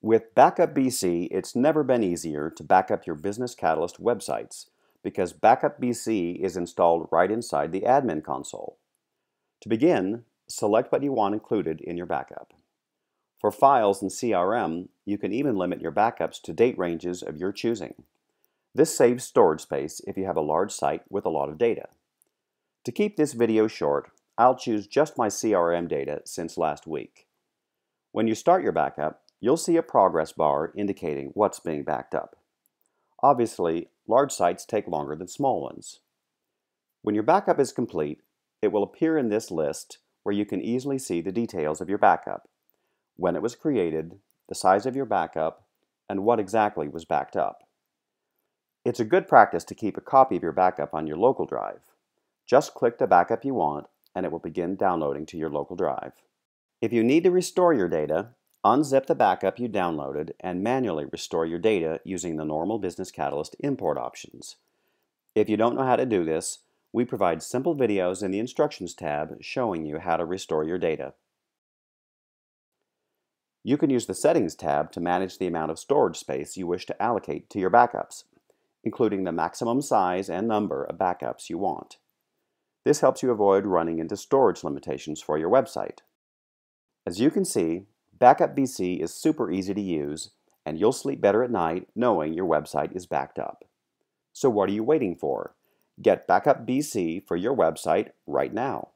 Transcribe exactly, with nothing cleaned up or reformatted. With Backup B C, it's never been easier to back up your Business Catalyst websites because Backup B C is installed right inside the Admin Console. To begin, select what you want included in your backup. For files and C R M, you can even limit your backups to date ranges of your choosing. This saves storage space if you have a large site with a lot of data. To keep this video short, I'll choose just my C R M data since last week. When you start your backup, you'll see a progress bar indicating what's being backed up. Obviously, large sites take longer than small ones. When your backup is complete, it will appear in this list where you can easily see the details of your backup, when it was created, the size of your backup, and what exactly was backed up. It's a good practice to keep a copy of your backup on your local drive. Just click the backup you want and it will begin downloading to your local drive. If you need to restore your data, unzip the backup you downloaded and manually restore your data using the normal Business Catalyst import options. If you don't know how to do this, we provide simple videos in the Instructions tab showing you how to restore your data. You can use the Settings tab to manage the amount of storage space you wish to allocate to your backups, including the maximum size and number of backups you want. This helps you avoid running into storage limitations for your website. As you can see, Backup B C is super easy to use, and you'll sleep better at night knowing your website is backed up. So what are you waiting for? Get Backup B C for your website right now.